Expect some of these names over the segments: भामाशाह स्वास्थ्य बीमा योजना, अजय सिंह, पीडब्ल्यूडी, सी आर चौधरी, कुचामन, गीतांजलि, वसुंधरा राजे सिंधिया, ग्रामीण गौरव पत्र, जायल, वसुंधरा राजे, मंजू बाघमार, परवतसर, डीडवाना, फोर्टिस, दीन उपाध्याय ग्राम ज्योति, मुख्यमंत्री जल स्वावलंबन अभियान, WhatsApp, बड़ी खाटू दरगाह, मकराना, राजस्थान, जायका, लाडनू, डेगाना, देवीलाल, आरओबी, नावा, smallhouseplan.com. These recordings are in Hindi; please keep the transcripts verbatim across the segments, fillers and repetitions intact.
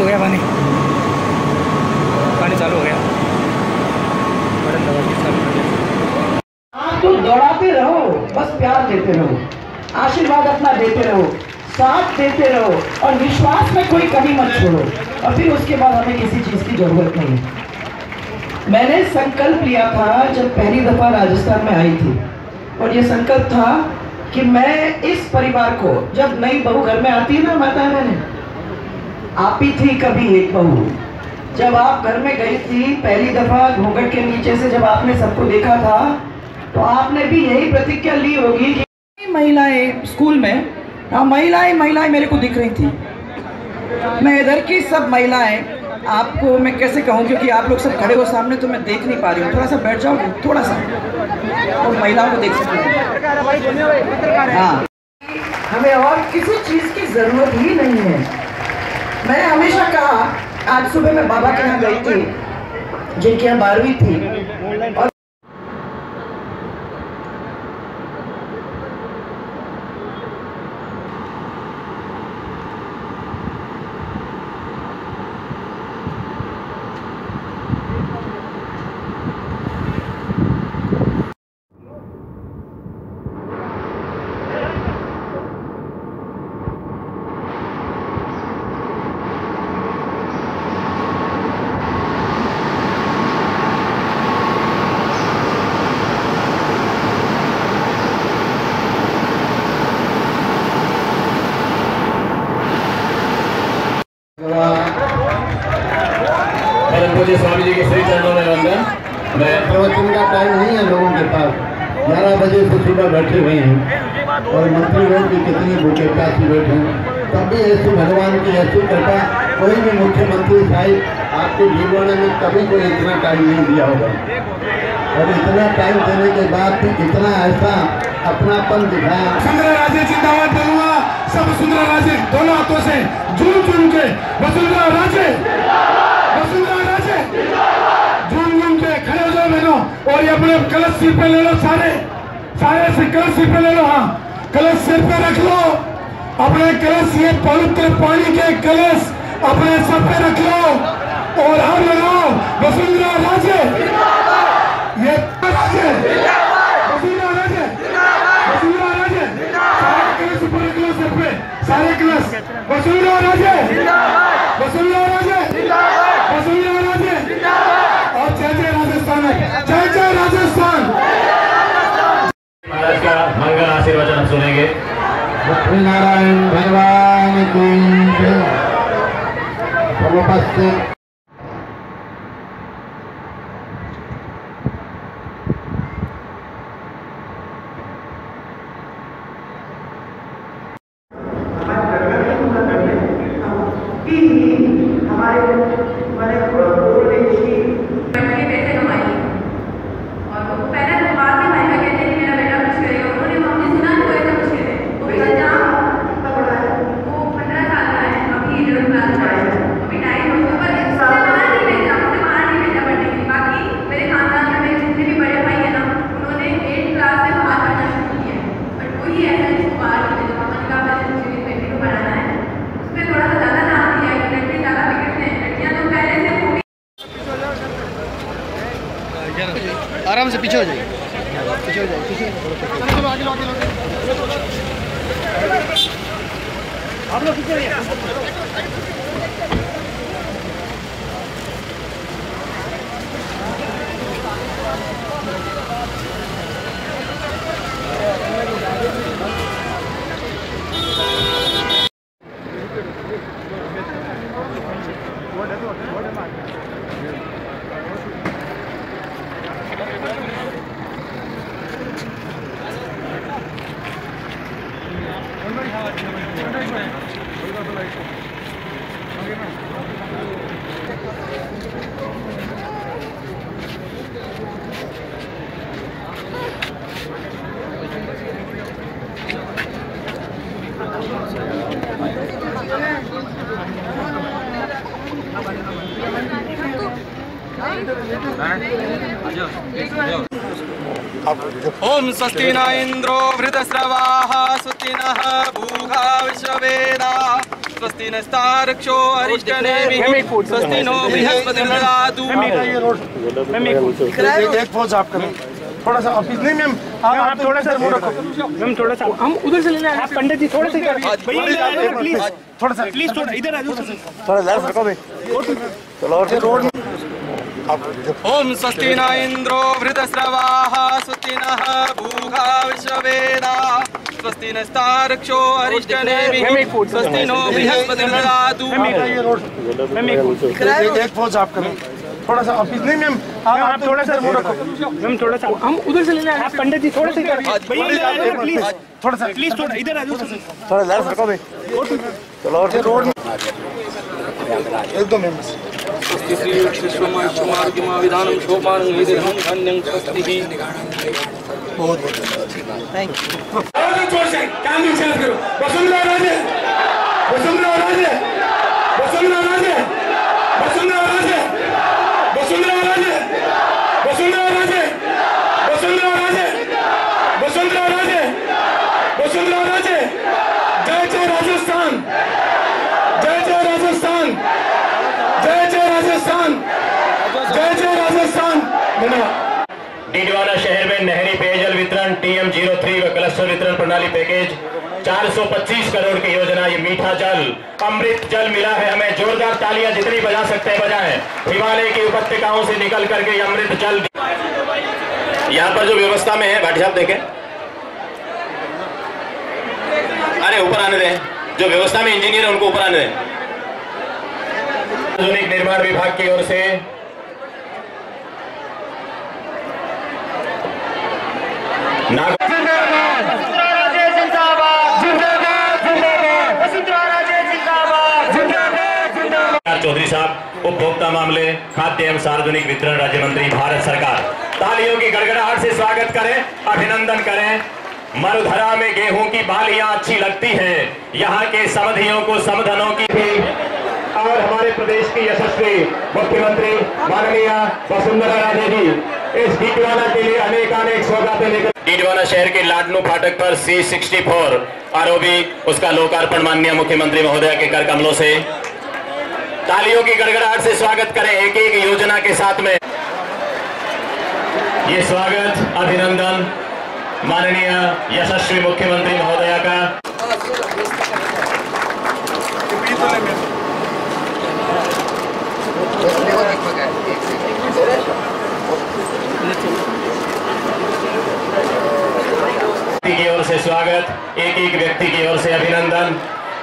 चालू हो गया पानी पानी चालू हो गया तो दौड़ाते रहो, बस प्यार देते रहो, आशीर्वाद अपना देते रहो, साथ देते रहो और विश्वास में कोई कमी मत छोड़ो और फिर उसके बाद हमें किसी चीज की जरूरत नहीं है। मैंने संकल्प लिया था जब पहली दफा राजस्थान में आई थी और ये संकल्प था कि मैं इस परिवार को, जब नई बहू घर में आती है ना, माता मैंने आप ही थी कभी एक बहू, जब आप घर में गई थी पहली दफा घूंघट के नीचे से, जब आपने सबको देखा था तो आपने भी यही प्रतिज्ञा ली होगी कि महिलाएं स्कूल में, हाँ महिलाएं महिलाएं मेरे को दिख रही थी, मैं इधर की सब महिलाएं, आपको मैं कैसे कहूँ क्योंकि आप लोग सब खड़े हो सामने तो मैं देख नहीं पा रही हूँ, थोड़ा सा बैठ जाओ, थोड़ा सा तो महिलाओं को देख सकती हूँ। हाँ हमें और किसी चीज़ की ज़रूरत ही नहीं है। मैंने हमेशा कहा, आज सुबह मैं बाबा के यहाँ गई थी जिनके यहाँ बारहवीं थी और स्वामी जी के श्री चरणों में वंदन। मैं प्रवचन का टाइम नहीं है लोगों के पास, ग्यारह बजे से सुबह बैठे हुए हैं और मंत्रीगण की कितनी भूखे प्यासी बैठे हैं, तब भी ऐसी भगवान की ऐसी कृपा, कोई भी मुख्यमंत्री साहब आपके डीडवाना में कभी कोई इतना टाइम नहीं दिया होगा और इतना टाइम देने के बाद भी इतना ऐसा अपनापन दिखाया। वसुंधरा राजे की दावत दूंगा, सब वसुंधरा राजे दोनों हाथों से झूम झूम के, वसुंधरा राजे और ये अपने कलश सिर पे ले लो, सारे सारे से कलश सिर पे ले लो, हाँ कलश सिर पे रख लो, अपने कलश ये पवित्र पानी के कलश अपने सर पे रख लो और हम लगाओ वसुंधरा राजे, ये राजे वसुंधरा राजे वसुंधरा राजे, सारे कलश ऊपर रख लो सर पे, सारे कलश वसुंधरा राजे वसुंधरा राजे वसुंधरा राजे और जय जय राजस्थान, जय जय राजस्थान। महाराज का मंगल आशीर्वाद हम सुनेंगे। नारायण भगवान की जय। आराम से पीछे हो जाइए, पीछे हो जाइए, पीछे आप लोग पीछे ओम स्वस्तिना इंद्रो वृतस्रवाः सुतिनः भूखा विश्ववेदाः स्वस्ति नस्ता रक्षो अरिष्ट नेमिः स्वस्ति नो बृहस्पति ददातु। एक पोज आप करें, थोड़ा सा ऑफिस नहीं मैम, आप थोड़ा सा वो रखो मैम, थोड़ा सा हम उधर से लेना है। आप पंडित जी थोड़ा सा भैया प्लीज थोड़ा सा प्लीज थोड़ा इधर आ जाओ, थोड़ा इधर रखो भाई। चलो और रोड ओम स्वस्ति न इंद्रो वृतस्रवाः स्वस्ति नः भूः विश्ववेदाः स्वस्ति नस्तार्क्षो अरिष्ट नेमिः स्वस्ति नो बृहस्पति ददातु। एक पोज आप करें, थोड़ा सा ऑफिस नहीं मैम, आप थोड़ा सा वो रखो मैम, थोड़ा सा हम उधर से लेना है। आप पंडित जी थोड़ा सा भैया प्लीज थोड़ा सा प्लीज थोड़ा इधर आ जाओ, थोड़ा इधर रखो भाई। चलो और रोड एकदम मैम स्वस्ति श्री विश्वमा क्षमार्गिमा विधानं शोभानं वेदिनं धन्यं स्वस्ति। बहुत बहुत थैंक यू। और जोर से काम में चल करो। वसुंधरा राजे वसुंधरा राजे वसुंधरा राजे वसुंधरा राजे वसुंधरा राजे वसुंधरा राजे वसुंधरा राजे वसुंधरा राजे वसुंधरा राजे। जय जय राजस्थान, जय जय राजस्थान, जय जय राजस्थान, जय जय राजस्थान। डीडवाना शहर में नहरी पेयजल वितरण टीएम जीरो थ्री व क्लस्टर वितरण प्रणाली पैकेज चार सौ पच्चीस करोड़ की योजना। ये मीठा जल, अमृत जल मिला है हमें। जोरदार तालियां जितनी बजा सकते हैं बजाएं। हिमालय की उपत्यकाओं से निकल करके अमृत जल यहाँ पर जो व्यवस्था में है, भाटी साहब देखें, अरे ऊपर आने दें, जो व्यवस्था में इंजीनियर है उनको ऊपर आने दें। आधुनिक निर्माण विभाग की ओर से चौधरी साहब उपभोक्ता मामले खाद्य एवं सार्वजनिक वितरण राज्य मंत्री भारत सरकार। तालियों की गड़गड़ाहट से स्वागत करें, अभिनंदन करें। मरुधरा में गेहूं की बालियां अच्छी लगती है, यहाँ के समधियों को समधनों की थी। और हमारे प्रदेश की यशस्वी मुख्यमंत्री माननीय वसुंधरा राजे जी इस डीडवाना के लिए अनेक अनेक सौगातें लेकर। डीडवाना शहर के लाडनू फाटक पर सी सिक्सटी फोर आरओबी उसका लोकार्पण माननीय मुख्यमंत्री महोदय के कर कमलों से। तालियों की गड़गड़ाहट से स्वागत करें एक एक योजना के साथ में। ये स्वागत अभिनंदन माननीय यशस्वी मुख्यमंत्री महोदया का। की ओर से स्वागत, एक एक व्यक्ति की ओर से अभिनंदन।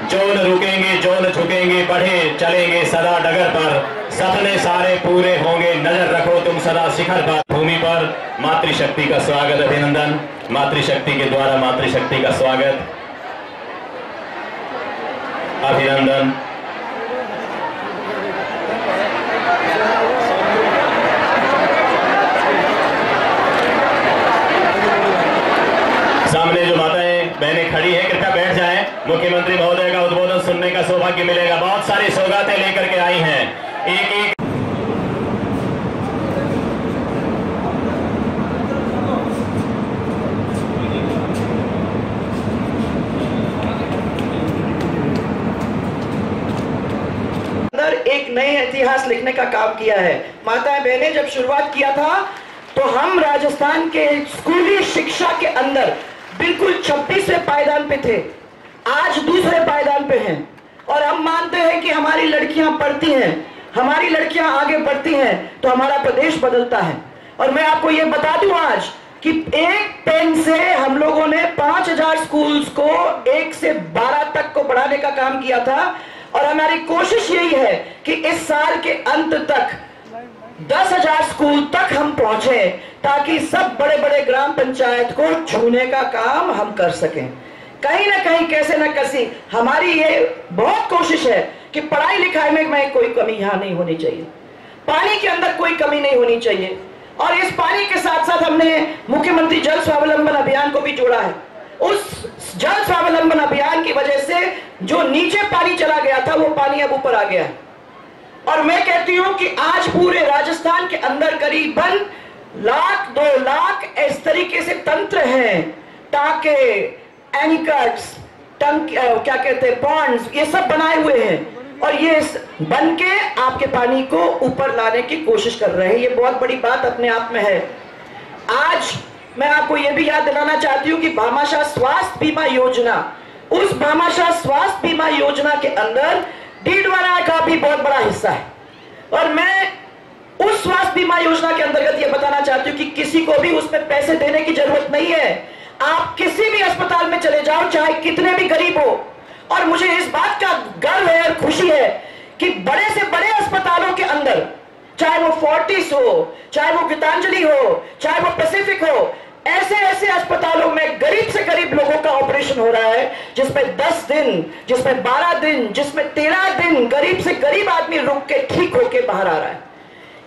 जोन रुकेंगे जोन झुकेंगे, बढ़े चलेंगे सदा डगर पर, सपने सारे पूरे होंगे, नजर रखो तुम सदा शिखर पर। भूमि पर मातृशक्ति का स्वागत, अभिनंदन। मातृशक्ति के द्वारा मातृशक्ति का स्वागत, अभिनंदन। सामने जो माताएं बहनें खड़ी हैं, कृपया बैठ जाएं। मुख्यमंत्री महोदय का उद्बोधन सुनने का सौभाग्य मिलेगा। बहुत सारी सौगातें लेकर के आई हैं। एक एक एक नए इतिहास लिखने का काम किया है। माताएं बहनें, जब शुरुआत किया था तो हम राजस्थान के स्कूली शिक्षा के अंदर बिल्कुल छब्बीसवें पायदान पे थे, आज दूसरे पायदान पे हैं। और हम मानते हैं कि हमारी लड़कियां पढ़ती हैं, हमारी लड़कियां आगे बढ़ती हैं तो हमारा प्रदेश बदलता है। और मैं आपको यह बता दूं आज कि एक पेन से हम लोगों ने पांच हजार स्कूल्स को एक से बारह तक को बढ़ाने का काम किया था। और हमारी कोशिश यही है कि इस साल के अंत तक दस हजार स्कूल तक हम पहुंचे, ताकि सब बड़े बड़े ग्राम पंचायत को छूने का काम हम कर सकें। कहीं ना कहीं कैसे ना कैसे हमारी ये बहुत कोशिश है कि पढ़ाई लिखाई में, में कोई कमी यहाँ नहीं होनी चाहिए, पानी के अंदर कोई कमी नहीं होनी चाहिए। और इस पानी के साथ साथ हमने मुख्यमंत्री जल स्वावलंबन अभियान को भी जोड़ा है। उस जल स्वावलंबन अभियान की वजह से जो नीचे पानी चला गया था वो पानी अब ऊपर आ गया है। और मैं कहती हूं कि आज पूरे राजस्थान के अंदर करीबन लाख दो लाख इस तरीके से तंत्र हैं ताकि एंकर्स, टंक क्या कहते हैं पॉन्ड्स, ये सब बनाए हुए हैं और ये बन के आपके पानी को ऊपर लाने की कोशिश कर रहे हैं। ये बहुत बड़ी बात अपने आप में है। आज मैं आपको ये भी याद दिलाना चाहती हूँ कि भामाशाह स्वास्थ्य बीमा योजना, उस भामाशाह स्वास्थ्य बीमा योजना के अंदर डीडवाना का भी बहुत बड़ा हिस्सा है और मैं उस स्वास्थ्य बीमा योजना के अंतर्गत यह बताना चाहती हूँ कि किसी को भी उसमें पैसे देने की जरूरत नहीं है। आप किसी भी अस्पताल में चले जाओ, चाहे कितने भी गरीब हो, और मुझे इस बात का गर्व है और खुशी है कि बड़े से बड़े अस्पतालों के अंदर, चाहे वो फोर्टिस हो, चाहे वो गीतांजलि हो, चाहे वो पैसिफिक हो, ऐसे ऐसे अस्पतालों में गरीब से गरीब लोगों का ऑपरेशन हो रहा है जिसमें दस दिन, जिसमें बारह दिन, जिसमें तेरह दिन गरीब से गरीब आदमी रुक के ठीक होके बाहर आ रहा है।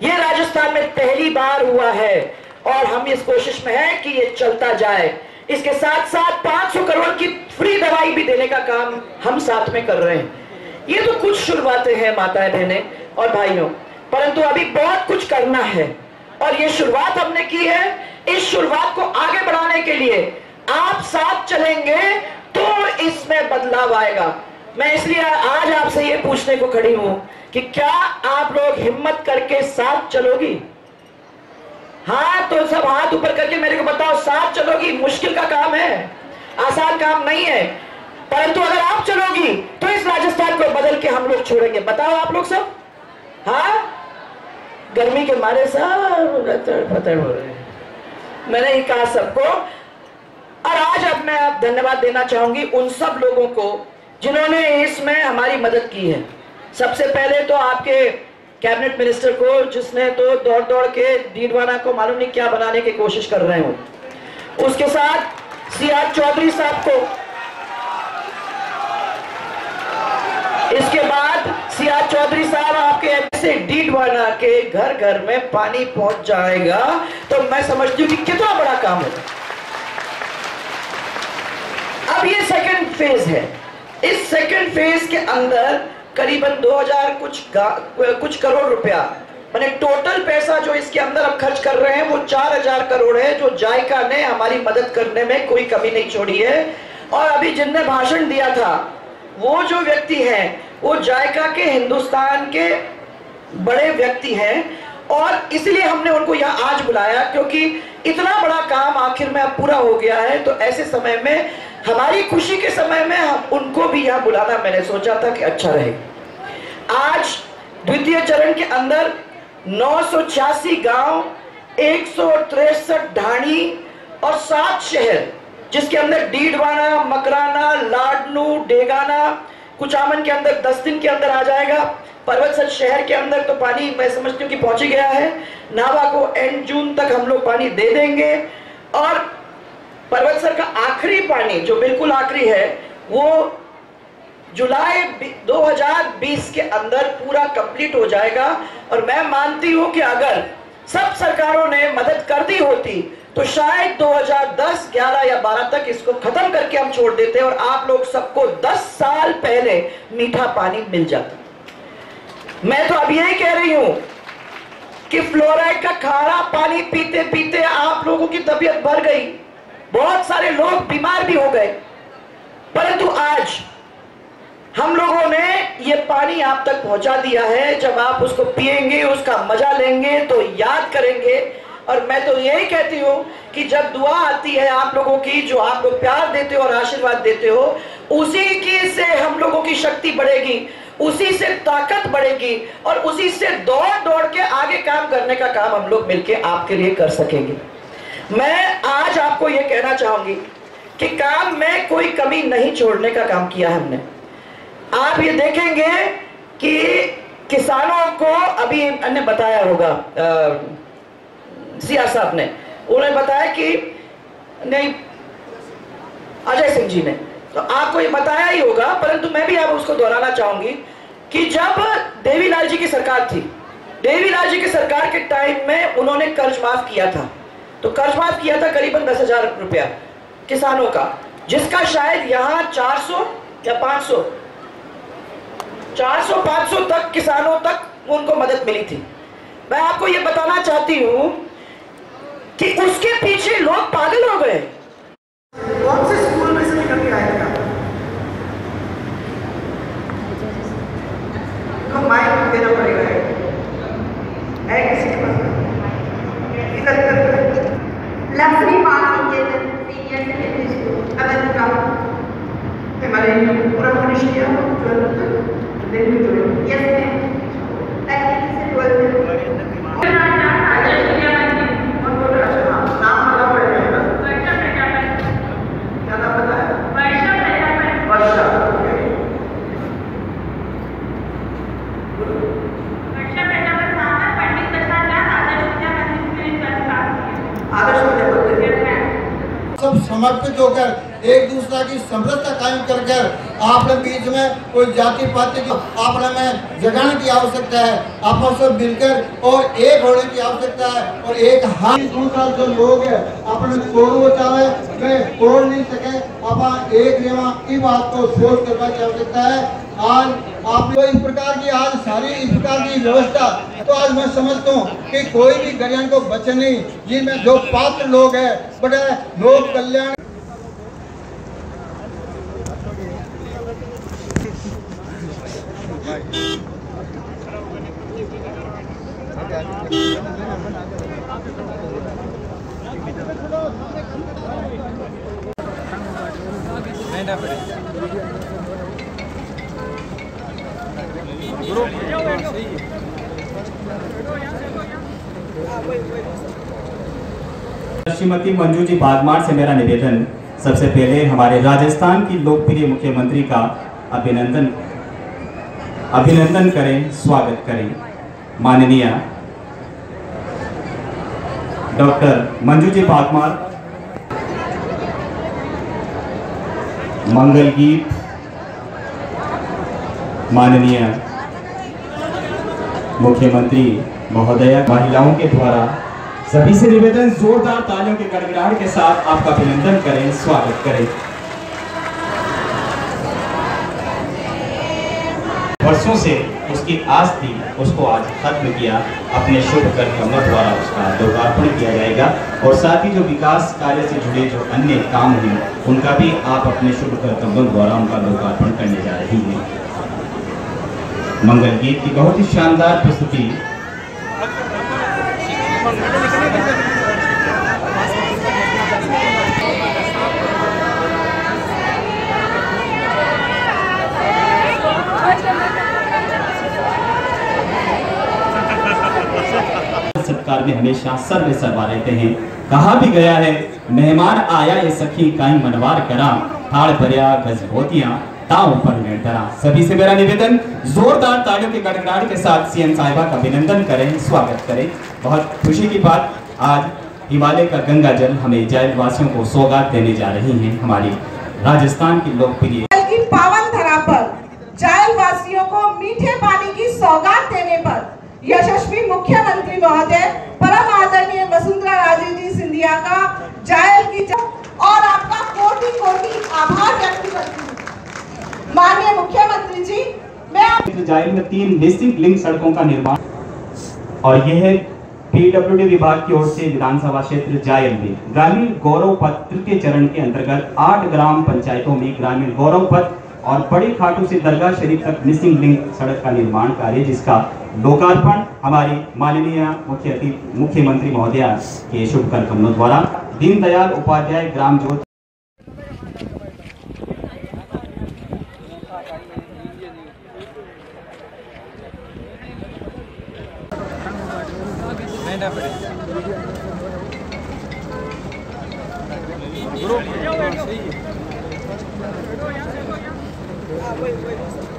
यह राजस्थान में पहली बार हुआ है और हम इस कोशिश में हैं कि यह चलता जाए। इसके साथ साथ पाँच सौ करोड़ की फ्री दवाई भी देने का काम हम साथ में कर रहे हैं। ये तो कुछ शुरुआतें हैं माताएं, बहने और भाइयों, परंतु अभी बहुत कुछ करना है और ये शुरुआत हमने की है। इस शुरुआत को आगे बढ़ाने के लिए आप साथ चलेंगे तो इसमें बदलाव आएगा। मैं इसलिए आज आपसे ये पूछने को खड़ी हूं कि क्या आप लोग हिम्मत करके साथ चलोगी? हाँ, तो सब हाथ ऊपर करके मेरे को बताओ, साथ चलोगी? मुश्किल का काम है, आसान काम नहीं है, परंतु अगर आप चलोगी तो इस राजस्थान को बदल के हम लोग छोड़ेंगे। बताओ आप लोग सब। हाँ, गर्मी के मारे सब रतड़-पतड़ हो रहे हैं, मैंने ही कहा सबको। और आज अब मैं आप धन्यवाद देना चाहूंगी उन सब लोगों को जिन्होंने इसमें हमारी मदद की है। सबसे पहले तो आपके कैबिनेट मिनिस्टर को, जिसने तो दौड़ दौड़ के डीडवाना को मालूम नहीं क्या बनाने की कोशिश कर रहे हो। उसके साथ सी आर चौधरी साहब को, इसके बाद सी आर चौधरी साहब आपके से डीडवाना के घर घर में पानी पहुंच जाएगा तो मैं समझती हूँ कि कितना बड़ा काम है। अब ये सेकंड फेज है। इस सेकंड फेज के अंदर करीबन दो हजार कुछ कुछ करोड़ रुपया, मैंने टोटल पैसा जो इसके अंदर अब खर्च कर रहे हैं वो चार हजार करोड़ है, जो जायका ने हमारी मदद करने में कोई कमी नहीं छोड़ी है। और अभी जिनने भाषण दिया था वो जो व्यक्ति हैं वो जायका के हिंदुस्तान के बड़े व्यक्ति हैं और इसलिए हमने उनको यहाँ आज बुलाया, क्योंकि इतना बड़ा काम आखिर में अब पूरा हो गया है। तो ऐसे समय में, हमारी खुशी के समय में, हम उनको भी यहाँ बुलाना मैंने सोचा था कि अच्छा रहे। आज द्वितीय चरण के अंदर नौ सौ छियासी गांव, एक सौ तिरसठ ढाणी और सात शहर, जिसके अंदर डीडवाना, मकराना, लाडनू, डेगाना, कुचामन के अंदर दस दिन के अंदर आ जाएगा। परवतसर शहर के अंदर तो पानी मैं समझती हूँ कि पहुंच ही गया है। नावा को एंड जून तक हम लोग पानी दे देंगे और परवतसर का आखिरी पानी, जो बिल्कुल आखिरी है, वो जुलाई दो हजार बीस के अंदर पूरा कंप्लीट हो जाएगा। और मैं मानती हूँ कि अगर सब सरकारों ने मदद कर दी होती तो शायद दो हजार दस, ग्यारह या बारह तक इसको खत्म करके हम छोड़ देते और आप लोग सबको दस साल पहले मीठा पानी मिल जाता। मैं तो अब यही कह रही हूं कि फ्लोराइड का खारा पानी पीते पीते आप लोगों की तबीयत भर गई, बहुत सारे लोग बीमार भी हो गए, परंतु आज हम लोगों ने ये पानी आप तक पहुंचा दिया है। जब आप उसको पिएंगे, उसका मजा लेंगे तो याद करेंगे। और मैं तो यही कहती हूँ कि जब दुआ आती है आप लोगों की, जो आप लोग प्यार देते हो और आशीर्वाद देते हो, उसी की से हम लोगों की शक्ति बढ़ेगी, उसी से ताकत बढ़ेगी और उसी से दौड़ दौड़ के आगे काम करने का काम हम लोग मिलकर आपके लिए कर सकेंगे। मैं आज आपको ये कहना चाहूंगी कि काम में कोई कमी नहीं छोड़ने का काम किया हमने। आप ये देखेंगे कि किसानों को, अभी अन्य बताया होगा सिया साहब ने, उन्होंने बताया कि नहीं, अजय सिंह जी ने, तो आपको ये बताया ही होगा, परंतु मैं भी आप उसको दोहराना चाहूंगी कि जब देवीलाल जी की सरकार थी, देवीलाल जी की सरकार के टाइम में उन्होंने कर्ज माफ किया था, तो कर्ज माफ किया था करीबन दस हजार रुपया किसानों का, जिसका शायद यहाँ चार सौ या पांच सौ चार सौ पांच सौ तक किसानों तक उनको मदद मिली थी। मैं आपको ये बताना चाहती हूँ कि उसके पीछे लोग पागल हो गए। कौन से स्कूल में से निकल के आएगा? समर्पित होकर एक दूसरे की समरसता कायम कर कर आपने बीच में कोई जाति पाति की आपने में जगाने की आवश्यकता है, आपस में मिलकर और एक होने की आवश्यकता है। और एक हाथ दो साल जो लोग है अपने कोरोना चाहे वे कोर नहीं सके, आप एक रेवा की बात को सोच करना की आवश्यकता है। आज आप लोग इस प्रकार की आज सारी इस प्रकार की व्यवस्था तो आज मैं समझता हूँ कि कोई भी गरीब को बचे नहीं, जिनमें जो पात्र लोग है बड़े लोक कल्याण श्रीमती मंजू जी बाघमार से मेरा निवेदन, सबसे पहले हमारे राजस्थान की लोकप्रिय मुख्यमंत्री का अभिनंदन अभिनंदन करें, स्वागत करें। माननीय डॉक्टर मंजू जी बाघमार मंगल गीत माननीय मुख्यमंत्री महोदया, महिलाओं के द्वारा सभी से निवेदन, जोरदार तालियों के गड़गड़ाहट के साथ आपका अभिनंदन करें, स्वागत करें। वर्षों से उसकी आस थी, उसको आज खत्म किया, अपने शुभ कार्यक्रमों द्वारा उसका लोकार्पण किया जाएगा। और साथ ही जो विकास कार्य से जुड़े जो अन्य काम हैं उनका भी आप अपने शुभ कार्यक्रमों द्वारा उनका लोकार्पण करने जा रही हैं। मंगल गीत की बहुत ही शानदार प्रस्तुति सत्कार में हमेशा सर्वे सर्वा रहते हैं। कहा भी गया है, मेहमान आया ये सखी काई मनवार करा, थाल भरिया गज होतियां ताऊ पर निरतरा। सभी से मेरा निवेदन, जोरदार तालियों के गड़गड़ाहट के साथ सीएम साहिबा का अभिनंदन करें, स्वागत करें। बहुत खुशी की बात, आज हिमालय का गंगा जल हमें जैल वासियों को सौगात देने जा रही है हमारी राजस्थान की लोकप्रिय पावन धरा पर जैल वासियों को मीठे पानी की सौगात देने पर यशस्वी मुख्यमंत्री महोदय परम आदरणीय वसुंधरा राजे जी सिंधिया का जायल की और आपका कोटि कोटि आभार व्यक्त करती हूं। माननीय मुख्यमंत्री जी, मैं आपको जायल में तीन डिस्टिंक्ट लिंक सड़कों का निर्माण और यह है पीडब्ल्यूडी विभाग की ओर से विधानसभा क्षेत्र जायल में ग्रामीण गौरव पत्र के चरण के अंतर्गत आठ ग्राम पंचायतों में ग्रामीण गौरव पत्र और बड़ी खाटू से दरगाह शरीफ तक मिसिंग लिंक सड़क का निर्माण कार्य, जिसका लोकार्पण हमारी माननीय मुख्य अतिथि मुख्यमंत्री महोदया के शुभ कार्यक्रमों द्वारा दीन उपाध्याय ग्राम ज्योति। Wait, wait, wait.